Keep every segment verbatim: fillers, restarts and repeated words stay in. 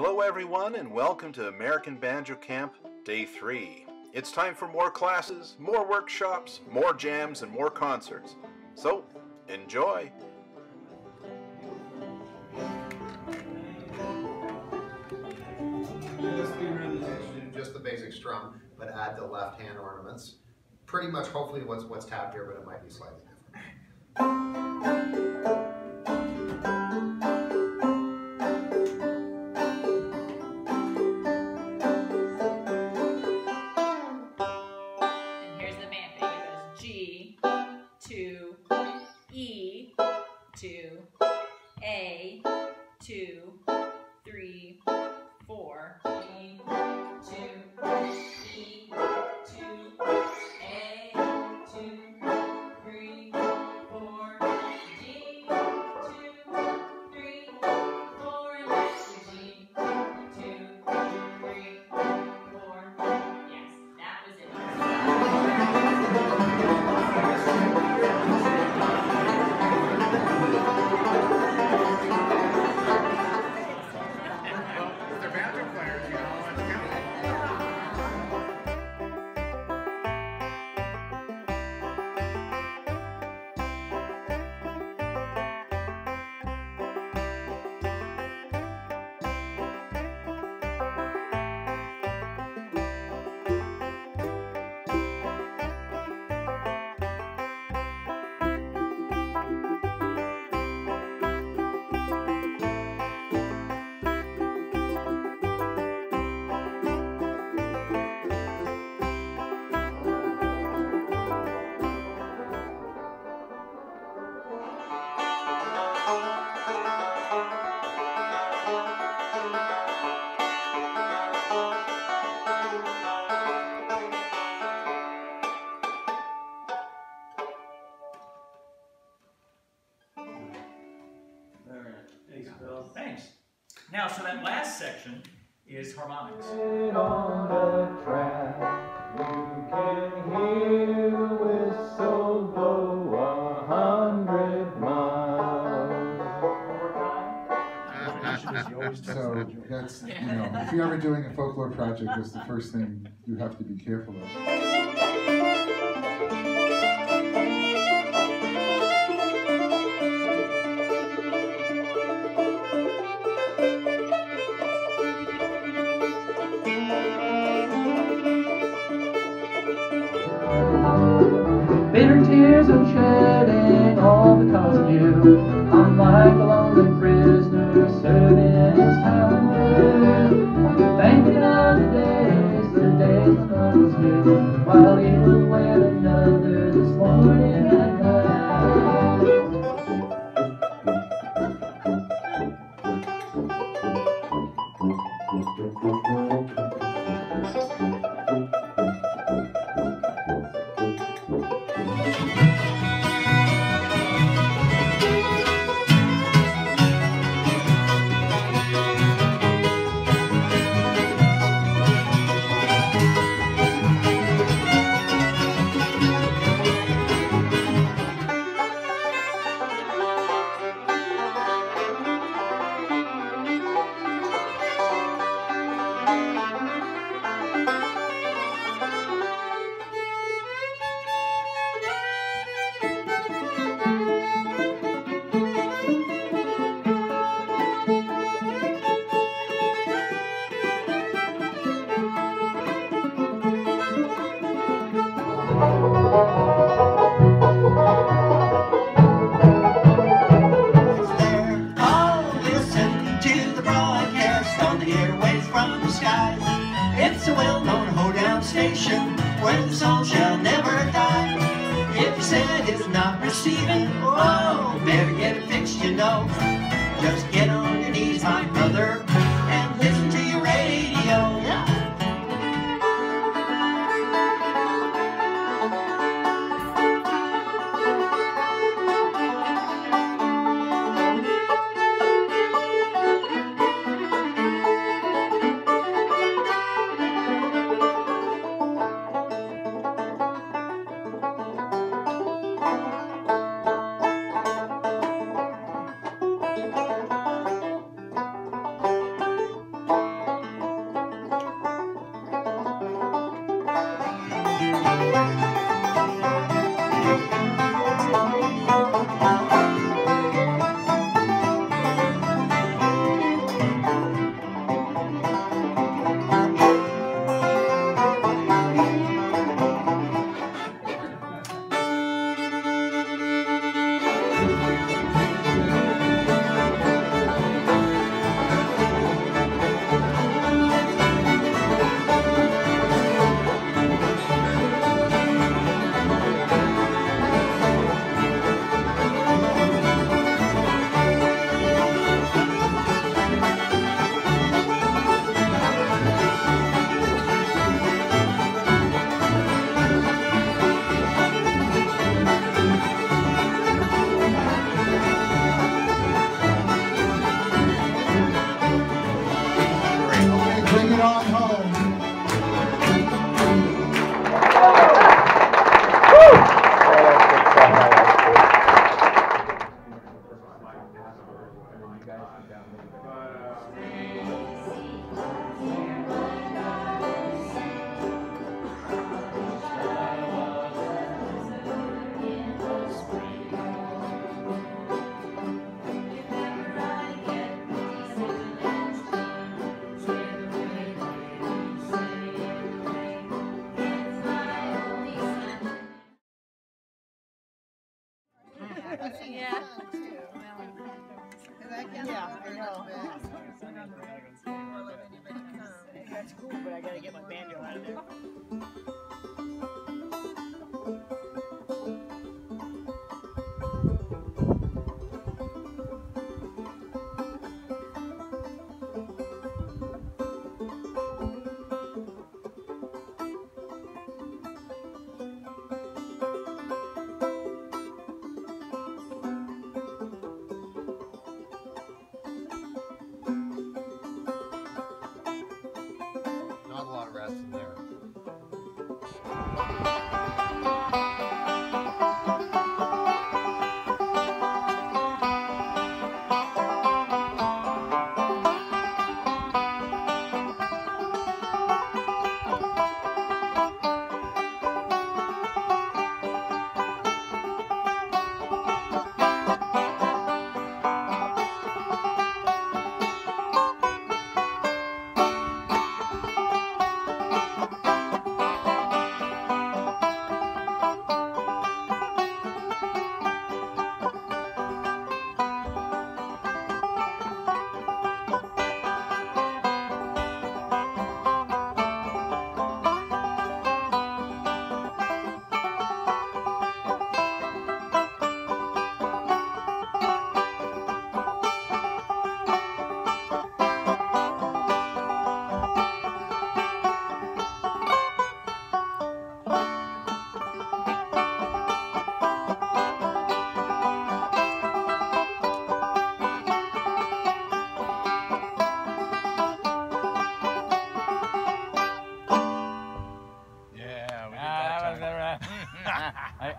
Hello everyone and welcome to American Banjo Camp Day three. It's time for more classes, more workshops, more jams, and more concerts. So, enjoy! This realization, just the basic strum, but add the left hand ornaments. Pretty much hopefully what's, what's tapped here, but it might be slightly different. Now, so that last section is harmonics. Sit on the track, you can hear the whistle blow a hundred miles. So that's, you know, if you're ever doing a folklore project, that's the first thing you have to be careful of. Bitter tears I'm shedding, all because of you. I'm like a lonely prisoner serving his time away, thinking of the days, the days when I was new, while you were with another this morning and Bring it on home. Yeah. Yeah, I know. That's cool, but I gotta get my banjo out of there.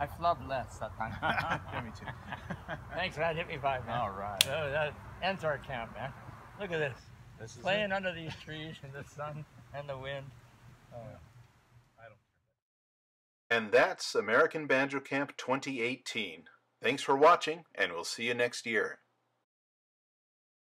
I flubbed less that time. Give me two. Thanks, man. Hit me five, man. All right. So that ends our camp, man. Look at this. This is playing it. Under these trees in the sun and the wind. Oh, yeah. I don't care. And that's American Banjo Camp twenty eighteen. Thanks for watching, and we'll see you next year.